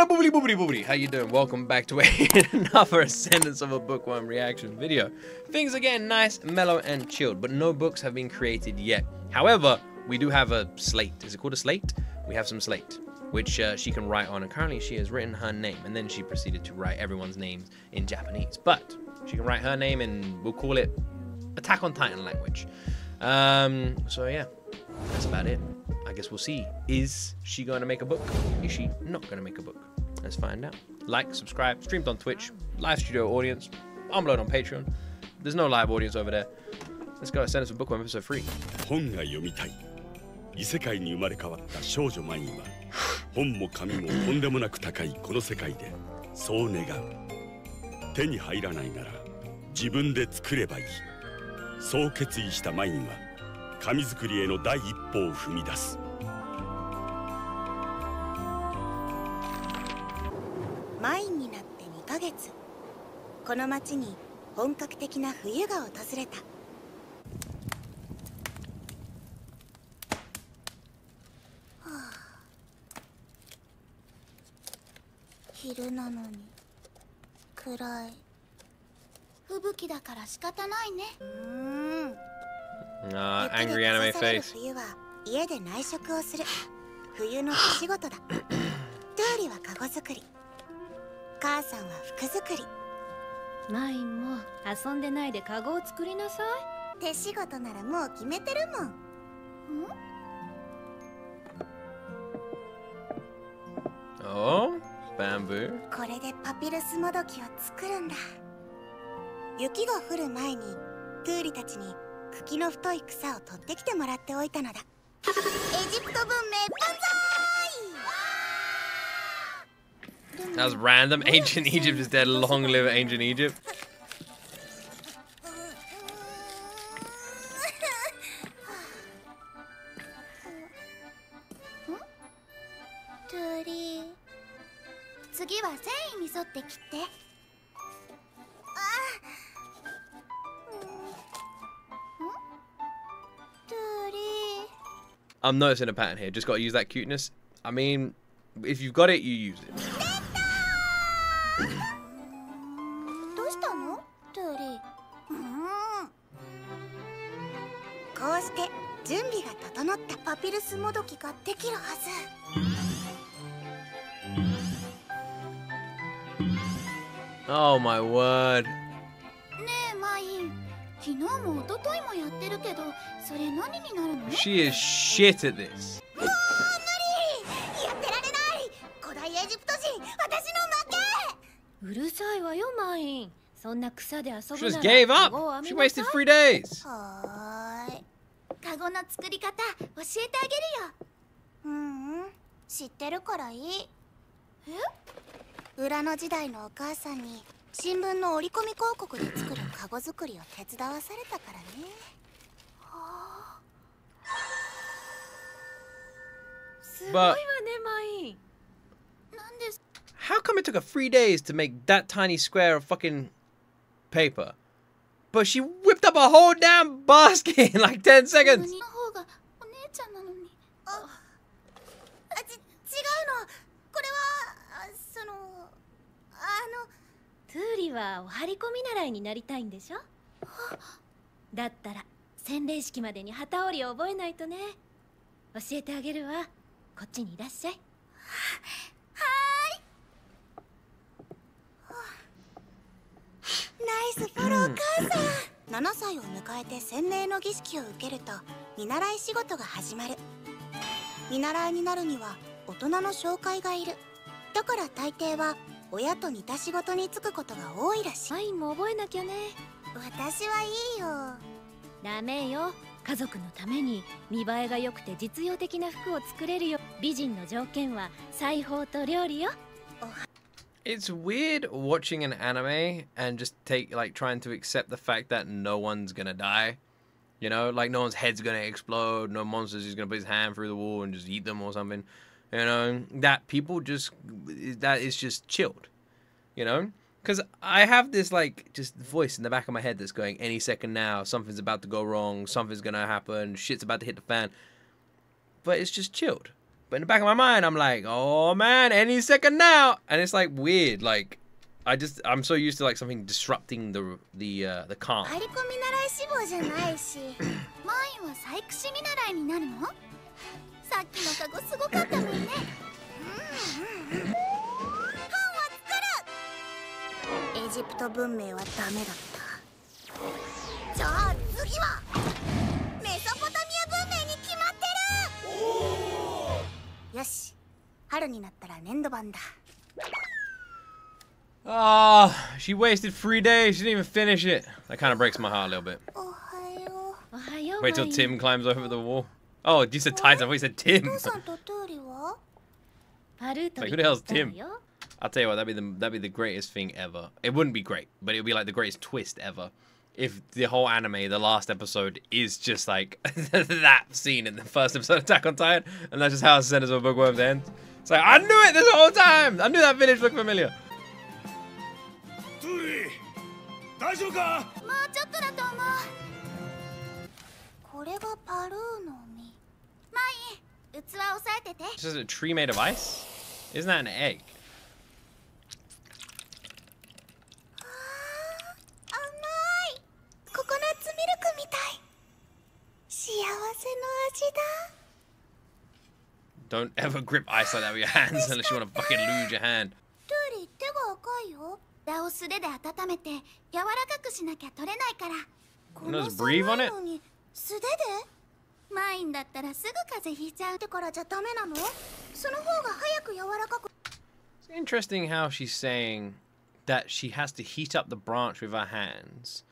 Boobity boobity boobity. How you doing? Welcome back to another Ascendance of a Bookworm reaction video. Things are getting nice, mellow, and chilled, but no books have been created yet. However, we do have a slate. Is it called a slate? We have some slate, which she can write on, and currently she has written her name, and then she proceeded to write everyone's names in Japanese. But she can write her name, and we'll call it Attack on Titan language. So yeah, that's about it. I guess we'll see. Is she going to make a book? Is she not going to make a book? Let's find out. Like, subscribe, streamed on Twitch, live studio audience, unload on Patreon. There's no live audience over there. Let's go. Send us a bookworm episode 3. Angry anime face. Oh, bamboo. That was random. Ancient Egypt is dead. Long live Ancient Egypt. I'm noticing a pattern here. Just got to use that cuteness. I mean, if you've got it, you use it. Oh my word. She is shit at this. She just gave up. She wasted 3 days. But how come it took her 3 days to make that tiny square of fucking paper? But she whipped up a whole damn basket in like 10 seconds. It's weird watching an anime and just trying to accept the fact that no one's gonna die. You know, like no one's head's gonna explode, no monster's just gonna put his hand through the wall and just eat them or something. You know, that people just, that is just chilled, you know? Because I have this, just voice in the back of my head that's going, any second now, something's about to go wrong, something's going to happen, shit's about to hit the fan. But it's just chilled. But in the back of my mind, I'm like, oh man, any second now. And it's like weird, like I'm so used to like something disrupting the calm. Oh, she wasted 3 days. She didn't even finish it. That kind of breaks my heart a little bit. Wait till Tim climbs over the wall. Oh, you said Titan. I thought you said Tim. Like, who the hell's Tim? I'll tell you what, that'd be the greatest thing ever. It wouldn't be great, but it would be like the greatest twist ever. If the whole anime, the last episode, is just like that scene in the first episode of Attack on Titan, and that's just how Ascendance of a Bookworm ends. It's like, I knew it this whole time! I knew that village looked familiar. This is a tree made of ice? Isn't that an egg? Don't ever grip ice like that with your hands unless you want to fucking lose your hand. And let's breathe on it. It's interesting how she's saying that she has to heat up the branch with her hands.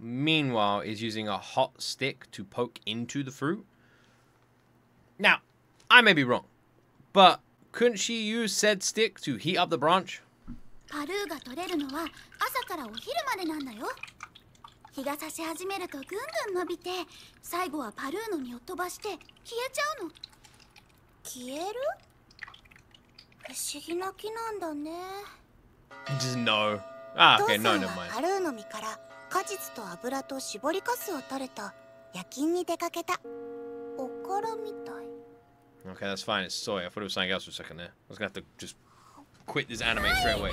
Meanwhile, is using a hot stick to poke into the fruit. Now, I may be wrong, but couldn't she use said stick to heat up the branch? Just no. Ah, okay, no, never mind. Okay, that's fine. It's soy. I thought it was something else for a second there. I was gonna have to just quit this anime straight away.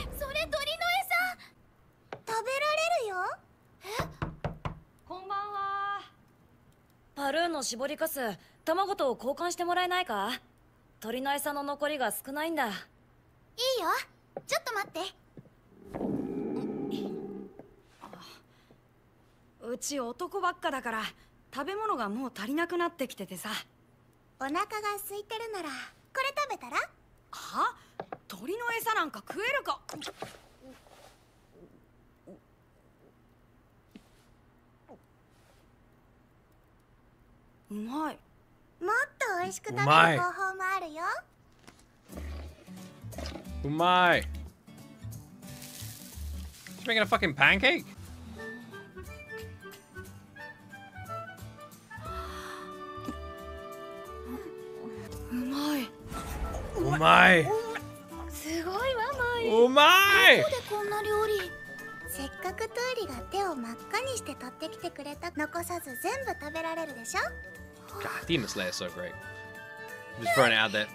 Umai. She's making a fucking pancake? Umai. Umai. God, Demon Slayer is so great. I'm just throwing it out there.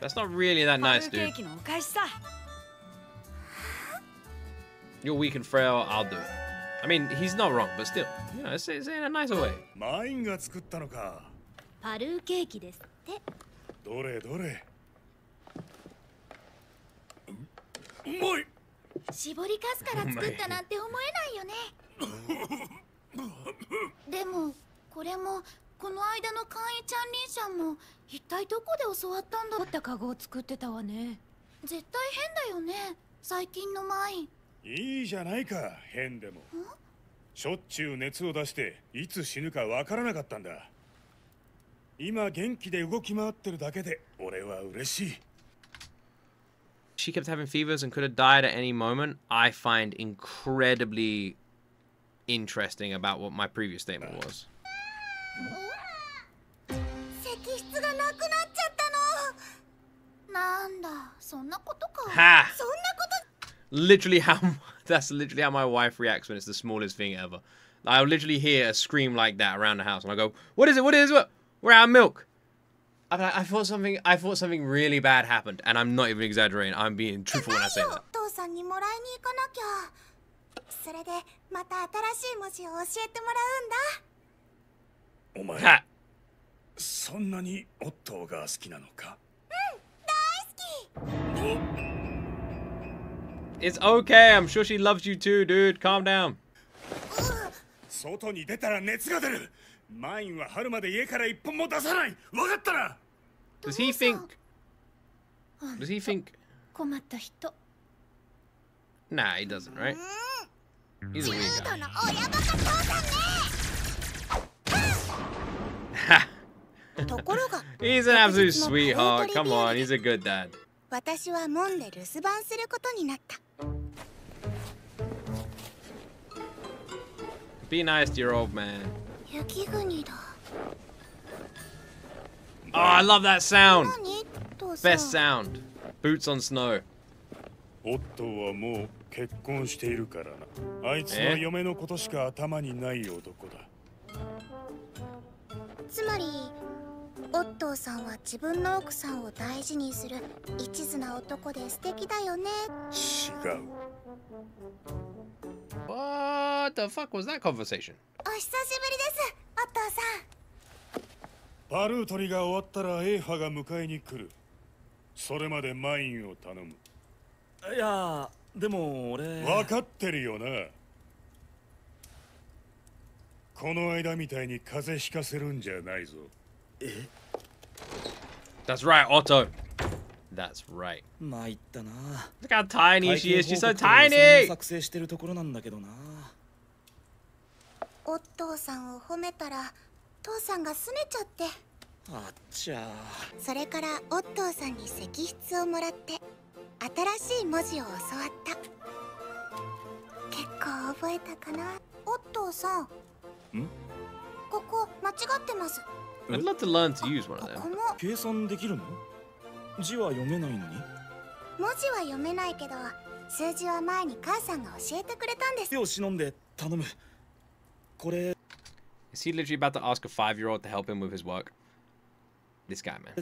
That's not really that nice, dude. You're weak and frail, I'll do it. I mean, he's not wrong, but still, you know, it's in a nicer way. She kept having fevers and could have died at any moment. I find incredibly interesting about what my previous statement was. Ha! Literally how that's literally how my wife reacts when it's the smallest thing ever. I'll literally hear a scream like that around the house, and I go, "What is it? What is it? We're out of milk." I'm like, I thought something really bad happened, and I'm not even exaggerating. I'm being truthful when I say that. Ha! It's okay. I'm sure she loves you too, dude. Calm down. Does he think? Nah, he doesn't, right? He's a weird guy. He's an absolute sweetheart. Come on, he's a good dad. Be nice to your old man. Oh, I love that sound. Best sound. Boots on snow. What the fuck was that conversation? That's right, Otto. That's right. Look how tiny she is. She's so tiny. I'd love to learn to use one of them. Is he literally about to ask a 5-year-old to help him with his work? This guy, man.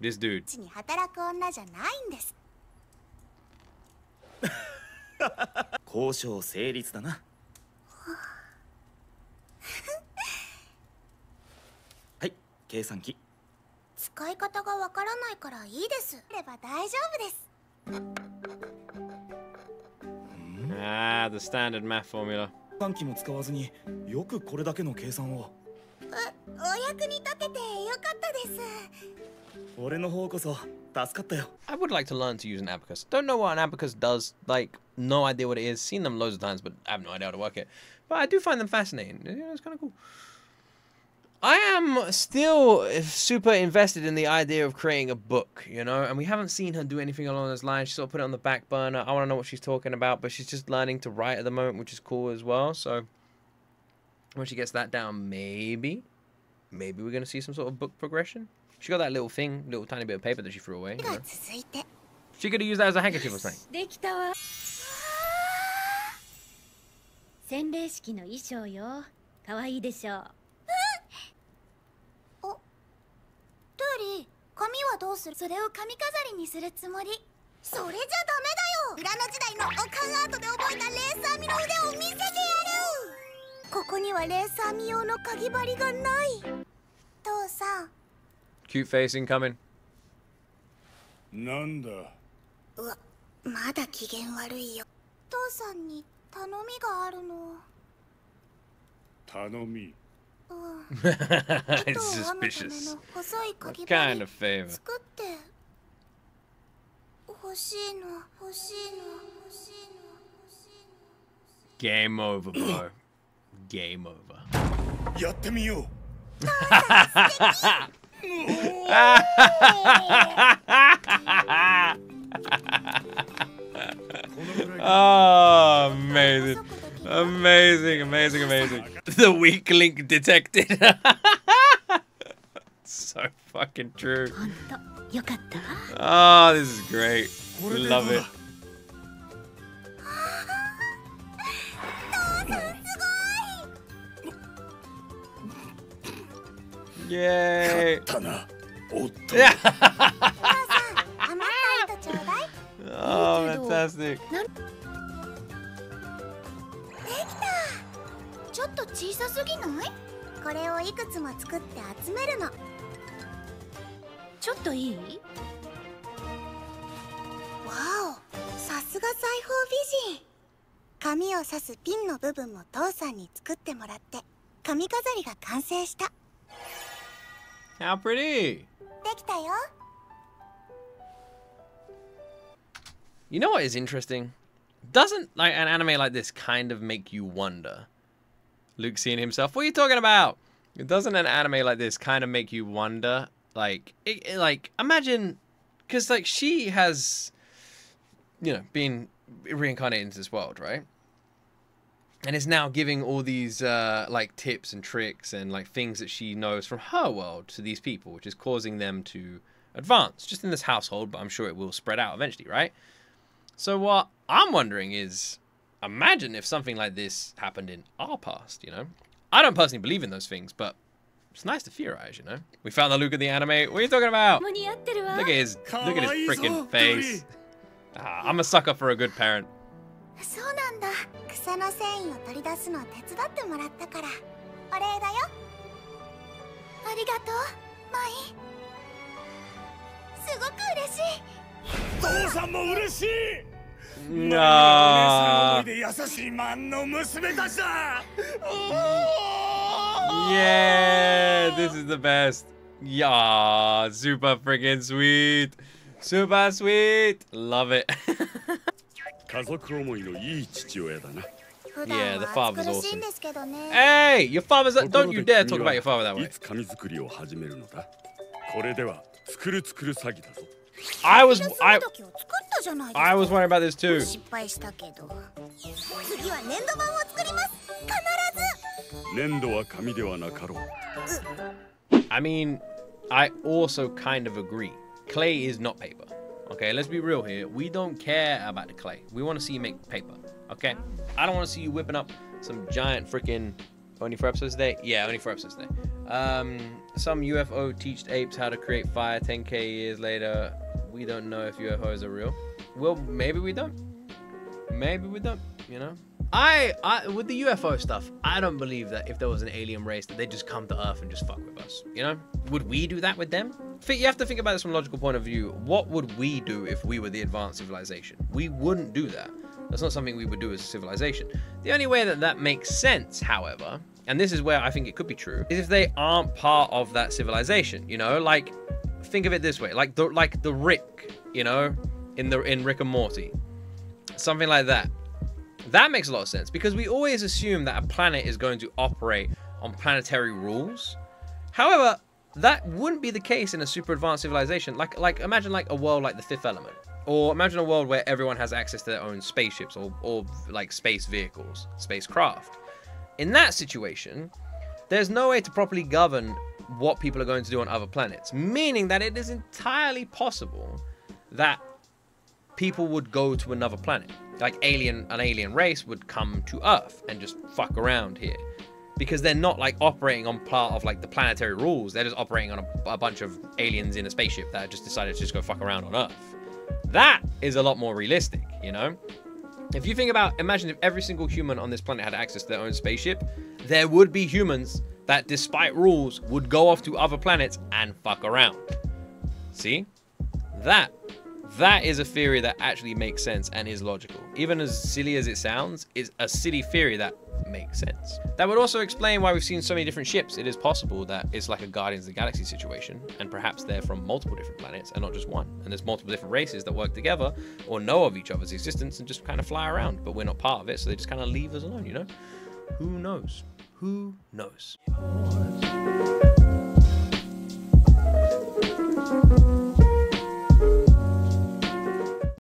This dude. Ah, the standard math formula. I would like to learn to use an abacus. Don't know what an abacus does. Like, no idea what it is. Seen them loads of times, but I have no idea how to work it. But I do find them fascinating. It's kind of cool. I am still super invested in the idea of creating a book, you know? And we haven't seen her do anything along those lines. She sort of put it on the back burner. I want to know what she's talking about, but she's just learning to write at the moment, which is cool as well. So when she gets that down, maybe we're going to see some sort of book progression. She got that little thing, little tiny bit of paper that she threw away. You know? She could have used that as a handkerchief or something. Cute face incoming. It's suspicious. What kind of favor? Game over, bro. Game over. Oh, amazing. Amazing, amazing, amazing. The weak link detected. So fucking true. Oh, this is great. Love it. Yay! Oh, fantastic. Wow, さすが財宝美人。 紙を刺すピンの部分も父さんに作ってもらって紙飾りが完成した。How pretty! できたよ。You know what is interesting? Doesn't like an anime like this kind of make you wonder? Luke seeing himself. What are you talking about? Doesn't an anime like this kind of make you wonder? Like, like imagine, because like she has, you know, been reincarnated into this world, right? And is now giving all these like tips and tricks and like things that she knows from her world to these people, which is causing them to advance just in this household, but I'm sure it will spread out eventually, right? So what I'm wondering is, imagine if something like this happened in our past, you know? I don't personally believe in those things, but it's nice to theorize, you know? We found the Luke in the anime. What are you talking about? Look at his freaking face. Ah, I'm a sucker for a good parent. No. Yeah, this is the best. Yeah, super freaking sweet. Super sweet. Love it. Yeah, the father's awesome. Hey, your father's... Don't you dare talk about your father that way. I was wondering about this too. I mean, I also kind of agree. Clay is not paper. Okay, let's be real here. We don't care about the clay. We want to see you make paper. Okay? I don't want to see you whipping up some giant freaking... Only 4 episodes today? Yeah, only 4 episodes today. Some UFO teached apes how to create fire 10K years later. We don't know if UFOs are real. Well, maybe we don't. Maybe we don't, you know? I with the UFO stuff, I don't believe that if there was an alien race that they'd just come to Earth and just fuck with us, you know? Would we do that with them? You have to think about this from a logical point of view. What would we do if we were the advanced civilization? We wouldn't do that. That's not something we would do as a civilization. The only way that that makes sense, however, and this is where I think it could be true, is if they aren't part of that civilization, you know? Like, think of it this way, like the Rick, you know, in Rick and Morty. Something like that. That makes a lot of sense, because we always assume that a planet is going to operate on planetary rules. However, that wouldn't be the case in a super advanced civilization. Like imagine like a world like The Fifth Element. Or imagine a world where everyone has access to their own spaceships or like space vehicles, spacecraft. In that situation, there's no way to properly govern what people are going to do on other planets, meaning that it is entirely possible that people would go to another planet. Like an alien race would come to Earth and just fuck around here, because they're not like operating on part of like the planetary rules. They're just operating on a bunch of aliens in a spaceship that just decided to just go fuck around on Earth. That is a lot more realistic, you know? If you think about, imagine if every single human on this planet had access to their own spaceship, there would be humans that, despite rules, would go off to other planets and fuck around. See? That is a theory that actually makes sense and is logical. Even as silly as it sounds, it's a silly theory that makes sense. That would also explain why we've seen so many different ships. It is possible that it's like a Guardians of the Galaxy situation, and perhaps they're from multiple different planets and not just one. And there's multiple different races that work together or know of each other's existence and just kind of fly around, but we're not part of it, so they just kind of leave us alone, you know? Who knows? Who knows?